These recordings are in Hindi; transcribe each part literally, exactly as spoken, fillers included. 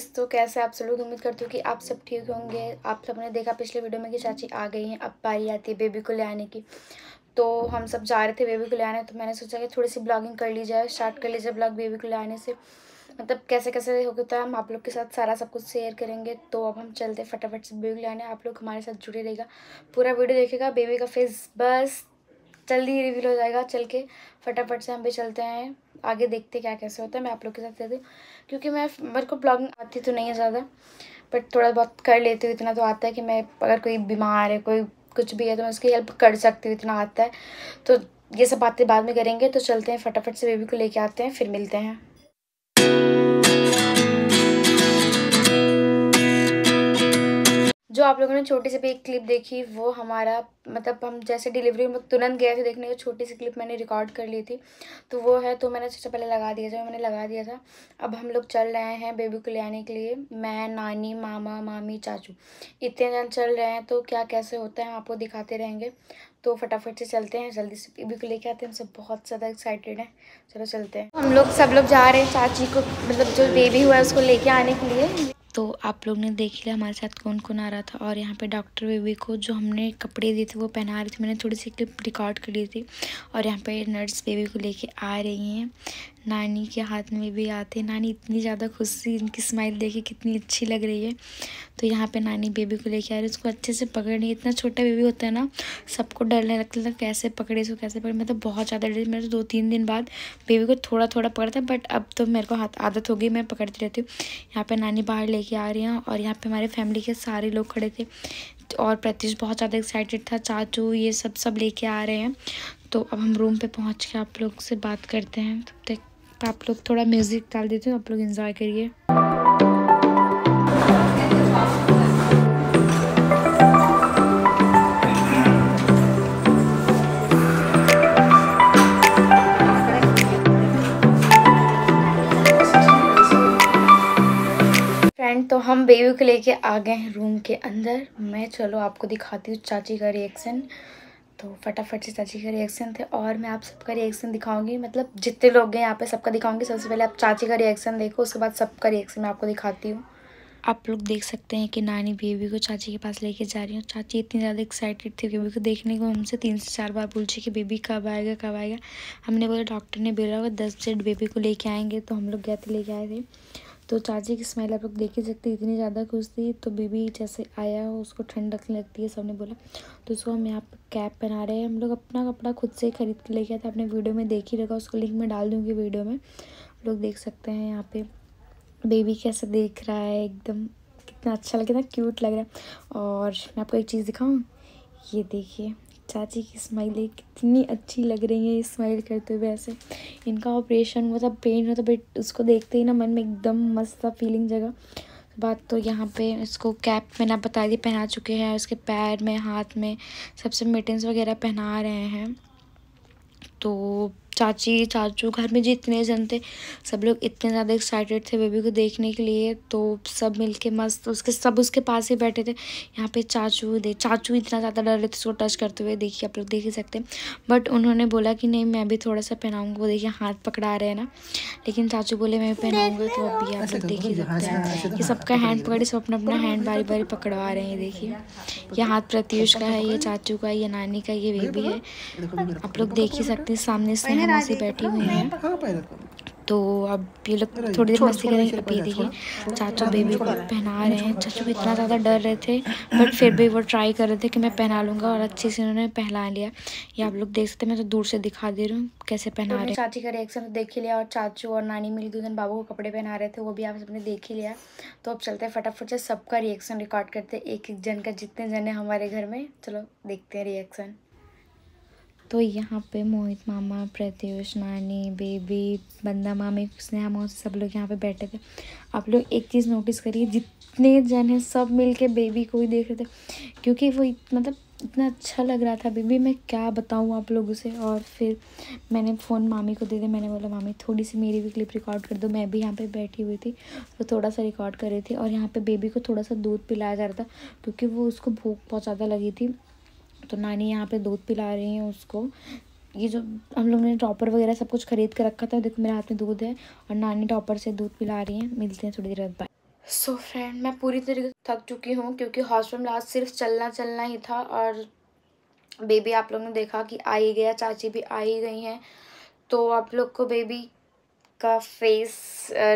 गाइस, तो कैसे आप सब लोग, उम्मीद करती हूँ कि आप सब ठीक होंगे। आप सबने देखा पिछले वीडियो में कि चाची आ गई हैं। अब बारी आती है बेबी को ले आने की। तो हम सब जा रहे थे बेबी को ले आने, तो मैंने सोचा कि थोड़ी सी ब्लॉगिंग कर ली जाए, स्टार्ट कर ली जाए ब्लॉग बेबी को ले आने से। मतलब कैसे कैसे हो गया हम आप लोग के साथ सारा सब कुछ शेयर करेंगे। तो अब हम चलते फटाफट से बेबी को ले आने। आप लोग हमारे साथ जुड़े रहेगा, पूरा वीडियो देखेगा। बेबी का फेस बस जल्दी ही रिवील हो जाएगा। चल के फटाफट से हम भी चलते हैं आगे, देखते क्या कैसे होता है। मैं आप लोग के साथ रहती हूँ, क्योंकि मैं मेरे को ब्लॉगिंग आती तो नहीं है ज़्यादा, बट थोड़ा बहुत कर लेती हूँ। इतना तो आता है कि मैं अगर कोई बीमार है, कोई कुछ भी है, तो मैं उसकी हेल्प कर सकती हूँ, इतना आता है। तो ये सब बातें बाद में करेंगे। तो चलते हैं फटाफट से बेबी को लेके आते हैं, फिर मिलते हैं। जो आप लोगों ने छोटी सी भी एक क्लिप देखी, वो हमारा मतलब हम जैसे डिलीवरी में तुरंत गए थे देखने को, छोटी सी क्लिप मैंने रिकॉर्ड कर ली थी, तो वो है। तो मैंने सबसे पहले लगा दिया था, मैंने लगा दिया था। अब हम लोग चल रहे हैं बेबी को ले आने के लिए। मैं, नानी, मामा, मामी, चाचू, इतने जन चल रहे हैं। तो क्या कैसे होता है हम आपको दिखाते रहेंगे। तो फटाफट से चलते हैं, जल्दी से बेबी को लेके आते हैं। हम सब बहुत ज़्यादा एक्साइटेड हैं, चलो चलते हैं। हम लोग सब लोग जा रहे हैं चाची को, मतलब जो बेबी हुआ है उसको लेके आने के लिए। तो आप लोग ने देख लिया हमारे साथ कौन कौन आ रहा था। और यहाँ पे डॉक्टर बेबी को जो हमने कपड़े दिए थे वो पहना रहे थे, मैंने थोड़ी सी क्लिप रिकॉर्ड कर ली थी। और यहाँ पे नर्स बेबी को लेके आ रही हैं। नानी के हाथ में भी आते हैं। नानी इतनी ज़्यादा खुशी, इनकी स्माइल देखिए कितनी अच्छी लग रही है। तो यहाँ पे नानी बेबी को लेके आ रही है, उसको अच्छे से पकड़ रही है। इतना छोटा बेबी होता है ना, सबको डरने लगता है, कैसे पकड़े इसको, कैसे पकड़े। मैं तो बहुत ज़्यादा डर, मेरे दो तीन दिन बाद बेबी को थोड़ा थोड़ा पकड़ता, बट अब तो मेरे को हाथ आदत हो गई, मैं पकड़ती रहती हूँ। यहाँ पर नानी बाहर लेके आ रही हैं। और यहाँ पर हमारे फैमिली के सारे लोग खड़े थे, और प्रतीश बहुत ज़्यादा एक्साइटेड था, चाचू, ये सब सब लेके आ रहे हैं। तो अब हम रूम पे पहुंच के आप लोग से बात करते हैं। तब तक आप लोग थोड़ा म्यूज़िक डाल देते हो, आप लोग एंजॉय करिए। तो हम बेबी को लेके आ गए हैं रूम के अंदर। मैं चलो आपको दिखाती हूँ चाची का रिएक्शन। तो फटाफट से चाची का रिएक्शन थे, और मैं आप सबका रिएक्शन दिखाऊंगी। मतलब जितने लोग हैं यहाँ पे सबका दिखाऊंगी। सबसे पहले आप चाची का रिएक्शन देखो, उसके बाद सबका रिएक्शन मैं आपको दिखाती हूँ। आप लोग देख सकते हैं कि नानी बेबी को चाची के पास लेके जा रही हूँ। चाची इतनी ज़्यादा एक्साइटेड थी बेबी को देखने को, हमसे तीन से चार बार पूछी कि बेबी कब आएगा कब आएगा। हमने बोला डॉक्टर ने बोला हुआ दस बजे बेबी को लेके आएंगे, तो हम लोग गए थे, लेके आए थे। तो चाची की स्माइल आप लोग देख ही सकते, इतनी ज़्यादा खुश थी। तो बेबी जैसे आया हो उसको ठंड लगने लगती है, सबने बोला। तो उसको हम यहाँ पर कैप पहना रहे हैं। हम लोग अपना कपड़ा खुद से खरीद के लेके आए थे, आपने वीडियो में देख ही रखा, उसको लिंक में डाल दूँगी वीडियो में, आप लोग देख सकते हैं। यहाँ पे बेबी कैसे देख रहा है, एकदम कितना अच्छा लग रहा, क्यूट लग रहा है। और मैं आपको एक चीज़ दिखाऊँ, ये देखिए चाची की स्माइलें कितनी अच्छी लग रही हैं, ये स्माइल करते हुए। ऐसे इनका ऑपरेशन हुआ था, पेन हुआ था, बट उसको देखते ही ना मन में एकदम मस्त सा फीलिंग जगह बात। तो यहाँ पे इसको कैप मैंने आप बता दी पहना चुके हैं, उसके पैर में, हाथ में, सबसे मिटन्स वगैरह पहना रहे हैं। तो चाची, चाचू, घर में जितने जन थे सब लोग इतने ज़्यादा एक्साइटेड थे बेबी को देखने के लिए। तो सब मिलके मस्त उसके सब उसके पास ही बैठे थे। यहाँ पे चाचू दे चाचू इतना ज़्यादा डर रहे थे उसको टच करते हुए, देखिए आप लोग देख ही सकते हैं। बट उन्होंने बोला कि नहीं मैं भी थोड़ा सा पहनाऊँगा, वो देखिए हाथ पकड़ा रहे हैं ना, लेकिन चाचू बोले मैं भी पहनाऊँगा। तो अभी आप लोग देख ही सकते हैं कि सबका हैंड पकड़े, सब अपना अपना हैंड बारी बारी पकड़वा रहे हैं। देखिए ये हाथ प्रत्यूष का है, ये चाचू का, ये नानी का, ये बेबी है। आप लोग देख ही सकते हैं, सामने से ऐसे बैठी हुई हैं। तो अब ये लोग थोड़ी देर मस्ती करेंगे। अभी देखिए चाचू बेबी को पहना रहे हैं। चाचू इतना ज़्यादा डर रहे थे, बट फिर भी वो ट्राई कर रहे थे कि मैं पहना लूँगा, और अच्छे से उन्होंने पहना लिया। ये आप लोग देख सकते हैं, मैं तो दूर से दिखा दे रही हूँ कैसे पहना रहे हैं। चाची का रिएक्शन तो देख ही लिया, और चाचू और नानी मिली दुल्हन बाबू को कपड़े पहना रहे थे, वो भी आप सबने देख ही लिया। तो अब चलते हैं फटाफट से सबका रिएक्शन रिकॉर्ड करते हैं, एक एक जन का, जितने जन है हमारे घर में। चलो देखते हैं रिएक्शन। तो यहाँ पे मोहित मामा, प्रत्यूष, नानी, बेबी, बंदा मामी, स्नेहा मौसी, सब लोग यहाँ पे बैठे थे। आप लोग एक चीज़ नोटिस करिए, जितने जन हैं सब मिलके बेबी को ही देख रहे थे, क्योंकि वो मतलब इतना अच्छा लग रहा था बेबी, मैं क्या बताऊँ आप लोगों से। और फिर मैंने फ़ोन मामी को दे दिया, मैंने बोला मामी थोड़ी सी मेरी भी क्लिप रिकॉर्ड कर दो, मैं भी यहाँ पे बैठी हुई थी, तो थोड़ा सा रिकॉर्ड कर रही थी। और यहाँ पे बेबी को थोड़ा सा दूध पिलाया जा रहा था, क्योंकि वो उसको भूख बहुत ज़्यादा लगी थी। तो नानी यहाँ पे दूध पिला रही हैं उसको। ये जो हम लोग ने टॉपर वगैरह सब कुछ खरीद कर रखा था, देखो मेरे हाथ में दूध है, और नानी टॉपर से दूध पिला रही हैं। मिलते हैं थोड़ी देर बाद। सो so फ्रेंड, मैं पूरी तरीके से थक चुकी हूँ क्योंकि हॉस्पिटल में आज सिर्फ चलना चलना ही था। और बेबी आप लोग ने देखा कि आ ही गया, चाची भी आ ही गई हैं। तो आप लोग को बेबी का फेस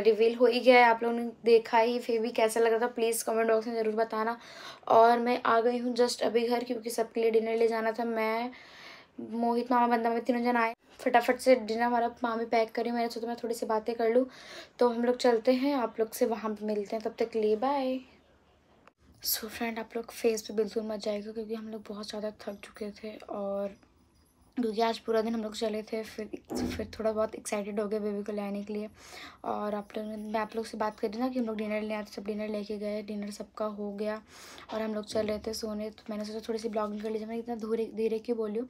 रिवील हो ही गया है, आप लोगों ने देखा ही। फिर भी कैसा लग रहा था प्लीज़ कमेंट बॉक्स में ज़रूर बताना। और मैं आ गई हूँ जस्ट अभी घर, क्योंकि सबके लिए डिनर ले जाना था। मैं, मोहित मामा, बंदा में तीनों जन आए। फटाफट से डिनर हमारा मामी पैक करी, मैंने सोचा मैं थोड़ी सी बातें कर लूँ। तो हम लोग चलते हैं, आप लोग से वहाँ पर मिलते हैं, तब तक के लिए बाय। सो फ्रेंड, आप लोग फेस पे बिल्कुल मत जाएगा क्योंकि हम लोग बहुत ज़्यादा थक चुके थे। और क्योंकि आज पूरा दिन हम लोग चले थे, फिर फिर थोड़ा बहुत एक्साइटेड हो गए बेबी को लाने के लिए। और आप लोग, मैं आप लोग से बात करी ना कि हम लोग डिनर ले आते, सब डिनर लेके गए, डिनर सबका हो गया। और हम लोग चल रहे थे सोने, तो मैंने सोचा थोड़ी सी ब्लॉगिंग कर लीजिए। मैं इतना धीरे धीरे क्यों बोली हूँ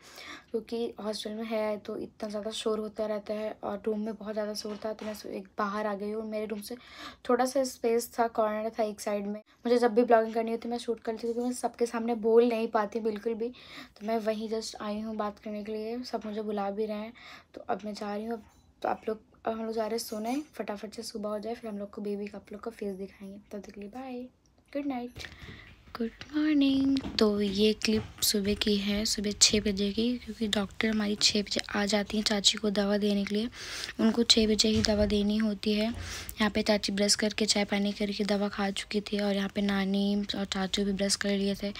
क्योंकि हॉस्टल में है तो इतना ज़्यादा शोर होता रहता है। और रूम में बहुत ज़्यादा शोर था, तो मैं एक बाहर आ गई हूँ। मेरे रूम से थोड़ा सा स्पेस था, कॉर्नर था एक साइड में। मुझे जब भी ब्लॉगिंग करनी होती मैं शूट करती हूँ क्योंकि मैं सबके सामने बोल नहीं पाती बिल्कुल भी। तो मैं वहीं जस्ट आई हूँ बात करने के लिए, सब मुझे बुला भी रहे हैं। तो अब मैं जा रही हूँ, तो आप लोग, हम लोग जा रहे हैं सोने। फटाफट से सुबह हो जाए, फिर हम लोग को बेबी का, आप लोग का फेस दिखाएंगे। तब तक के लिए bye, good night, good morning. तो ये क्लिप सुबह की है, सुबह छः बजे की, क्योंकि डॉक्टर हमारी छः बजे आ जाती हैं चाची को दवा देने के लिए। उनको छः बजे ही दवा देनी होती है। यहाँ पे चाची ब्रश करके, चाय पानी करके दवा खा चुकी थी। और यहाँ पे नानी और चाचू भी ब्रश कर लिए थे,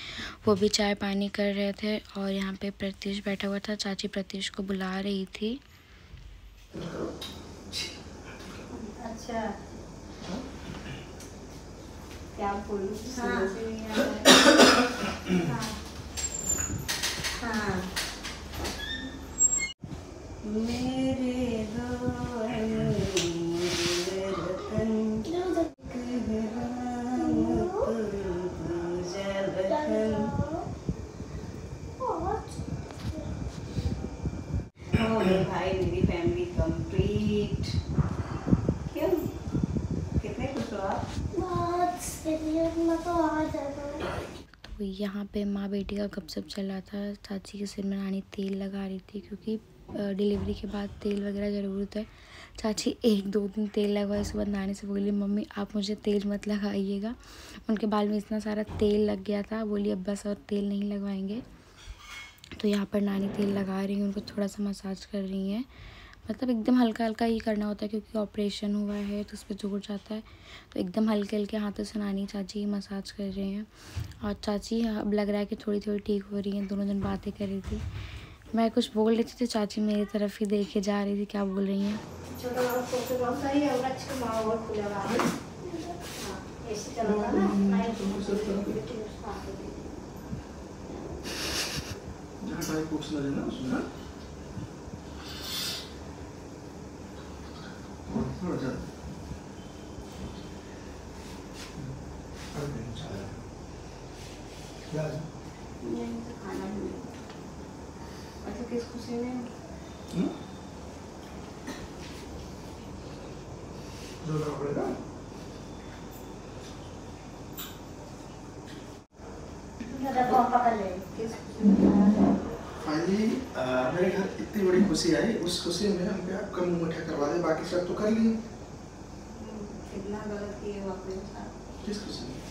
वो भी चाय पानी कर रहे थे। और यहाँ पे प्रतीश बैठा हुआ था, चाची प्रतीश को बुला रही थी। अच्छा क्या बोलूं, हाँ हाँ मेरे भाई, मेरी फैमिली कंप्लीट। क्यों, कितने खुश हो आप? तो यहाँ पे माँ बेटी का गपशप चल रहा था। चाची के सिर में नानी तेल लगा रही थी क्योंकि डिलीवरी के बाद तेल वगैरह ज़रूरत है। चाची एक दो दिन तेल लगाए, उसके बाद नानी से बोली मम्मी आप मुझे तेल मत लगाइएगा। उनके बाल में इतना सारा तेल लग गया था, बोली अब बस और तेल नहीं लगवाएंगे। तो यहाँ पर नानी तेल लगा रही है, उनको थोड़ा सा मसाज कर रही हैं। मतलब एकदम हल्का हल्का ही करना होता है क्योंकि ऑपरेशन हुआ है तो उस पर जोर जाता है। तो एकदम हल्के हल्के हाथों से नानी चाची मसाज कर रहे हैं। और चाची अब लग रहा है कि थोड़ी थोड़ी ठीक हो रही हैं। दोनों दिन बातें कर रही थी, मैं कुछ बोल रही थी तो चाची मेरी तरफ ही देखे जा रही थी क्या बोल रही हैं। थोड़ा सा और नहीं चला क्या नहीं खाना है। अच्छा किस खुशी में हम जोड़ा पड़ेगा। दादा को पकड़ ले किस फाइनली मेरे घर इतनी बड़ी खुशी आई, उस खुशी में हम पे आपका मुंह मीठा करवा दे, बाकी सब तो कर लिए। कितना गलत किया आपने साहब, किस खुशी में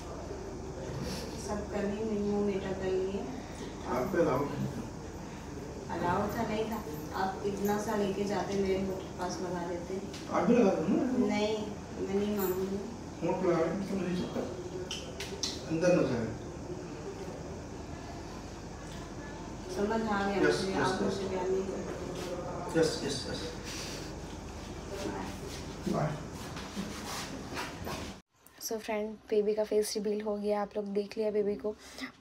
सब कर लिए, मुंह मीठा कर लिए। आप पे अलाउ अलाउ था नहीं था, आप इतना सा लेके जाते मेरे होटल पास लगा देते। आप भी लगा दो ना। नहीं मैं नहीं मानूंगी, होटल लगा तो नहीं सकता, अंदर न जाए। समझ आ गया मुझे, आप मुझसे प्यार नहीं करते। Yes yes yes bye. So friend, baby का फेस रिवील हो गया, आप लोग देख लिया बेबी को।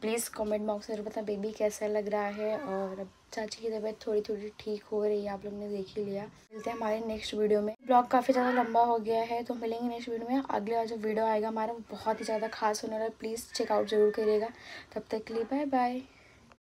प्लीज़ कमेंट बॉक्स में जरूर बताएं बेबी कैसा लग रहा है। और अब चाची की तबीयत थोड़ी थोड़ी ठीक हो रही है, आप लोग ने देख ही लिया। मिलते हैं हमारे नेक्स्ट वीडियो में। ब्लॉग काफ़ी ज़्यादा लंबा हो गया है, तो मिलेंगे नेक्स्ट वीडियो में। अगले और जो वीडियो आएगा हमारा बहुत ही ज़्यादा खास होने वाला है, प्लीज़ चेकआउट जरूर करिएगा। तब तक के लिए बाय बाय।